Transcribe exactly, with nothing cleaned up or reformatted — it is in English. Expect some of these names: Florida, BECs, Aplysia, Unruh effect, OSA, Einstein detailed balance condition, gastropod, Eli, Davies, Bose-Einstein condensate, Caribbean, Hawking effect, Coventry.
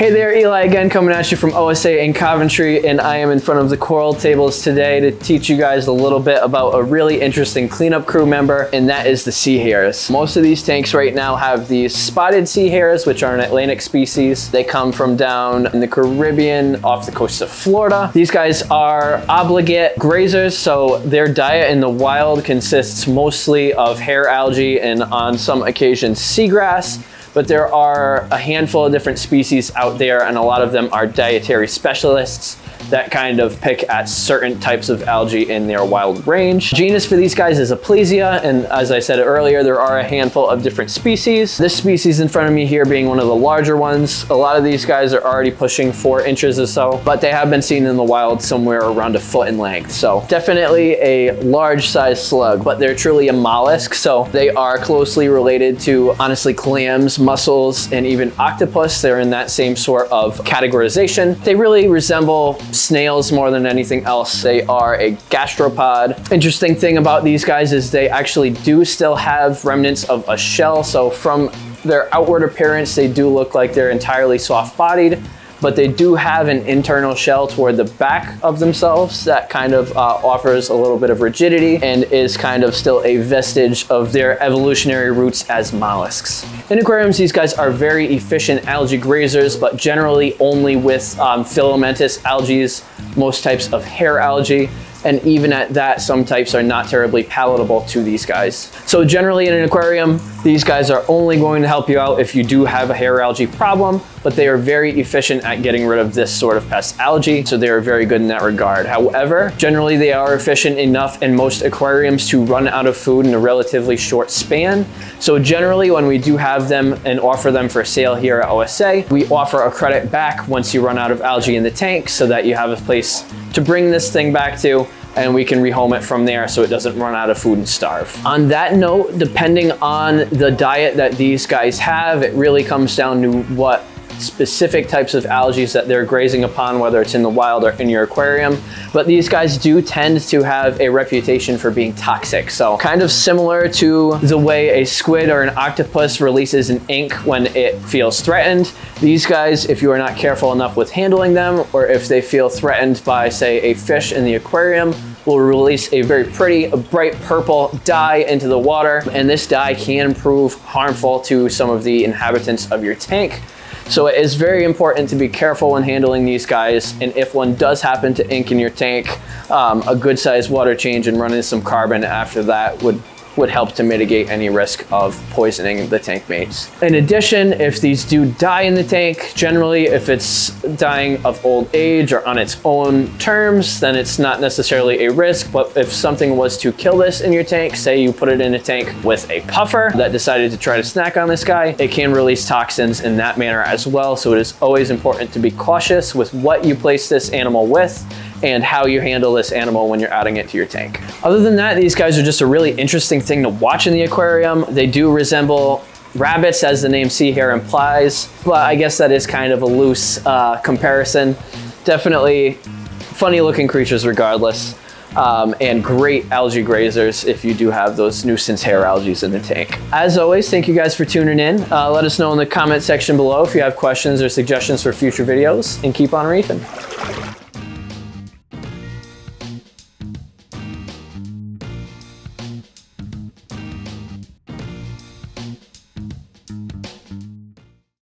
Hey there, Eli again, coming at you from O S A in Coventry, and I am in front of the coral tables today to teach you guys a little bit about a really interesting cleanup crew member, and that is the sea hares. Most of these tanks right now have these spotted sea hares, which are an Atlantic species. They come from down in the Caribbean off the coast of Florida. These guys are obligate grazers, so their diet in the wild consists mostly of hair algae and on some occasions seagrass. But there are a handful of different species out there, and a lot of them are dietary specialists that kind of pick at certain types of algae in their wild range. Genus for these guys is Aplysia, and as I said earlier, there are a handful of different species. This species in front of me here being one of the larger ones. A lot of these guys are already pushing four inches or so, but they have been seen in the wild somewhere around a foot in length. So definitely a large size slug, but they're truly a mollusk. So they are closely related to, honestly, clams, mussels, and even octopus. They're in that same sort of categorization. They really resemble snails more than anything else. They are a gastropod. Interesting thing about these guys is they actually do still have remnants of a shell. So from their outward appearance, they do look like they're entirely soft-bodied, but they do have an internal shell toward the back of themselves that kind of uh, offers a little bit of rigidity and is kind of still a vestige of their evolutionary roots as mollusks. In aquariums, these guys are very efficient algae grazers, but generally only with um, filamentous algae, most types of hair algae. And even at that, some types are not terribly palatable to these guys. So generally in an aquarium, these guys are only going to help you out if you do have a hair algae problem, but they are very efficient at getting rid of this sort of pest algae, so they are very good in that regard. However, generally they are efficient enough in most aquariums to run out of food in a relatively short span. So generally when we do have them and offer them for sale here at O S A, we offer a credit back once you run out of algae in the tank so that you have a place to bring this thing back to, and we can rehome it from there so it doesn't run out of food and starve. On that note, depending on the diet that these guys have, it really comes down to what specific types of algae that they're grazing upon, whether it's in the wild or in your aquarium. But these guys do tend to have a reputation for being toxic. So kind of similar to the way a squid or an octopus releases an ink when it feels threatened. These guys, if you are not careful enough with handling them, or if they feel threatened by, say, a fish in the aquarium, will release a very pretty, a bright purple dye into the water. And this dye can prove harmful to some of the inhabitants of your tank. So it is very important to be careful when handling these guys. And if one does happen to ink in your tank, um, a good sized water change and running some carbon after that would would help to mitigate any risk of poisoning the tank mates. In addition, if these do die in the tank, generally if it's dying of old age or on its own terms, then it's not necessarily a risk. But if something was to kill this in your tank, say you put it in a tank with a puffer that decided to try to snack on this guy, it can release toxins in that manner as well. So it is always important to be cautious with what you place this animal with and how you handle this animal when you're adding it to your tank. Other than that, these guys are just a really interesting thing to watch in the aquarium. They do resemble rabbits, as the name sea hare implies, but I guess that is kind of a loose uh, comparison. Definitely funny looking creatures regardless, um, and great algae grazers if you do have those nuisance hair algae in the tank. As always, thank you guys for tuning in. Uh, let us know in the comment section below if you have questions or suggestions for future videos, and keep on reefing.